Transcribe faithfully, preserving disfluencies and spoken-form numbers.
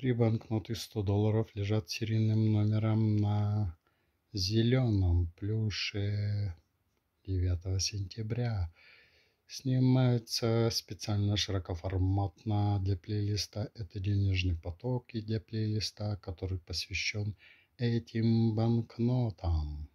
Три банкноты сто долларов лежат серийным номером на зеленом плюше девятого сентября. Снимаются специально широкоформатно для плейлиста. Это денежный поток и для плейлиста, который посвящен этим банкнотам.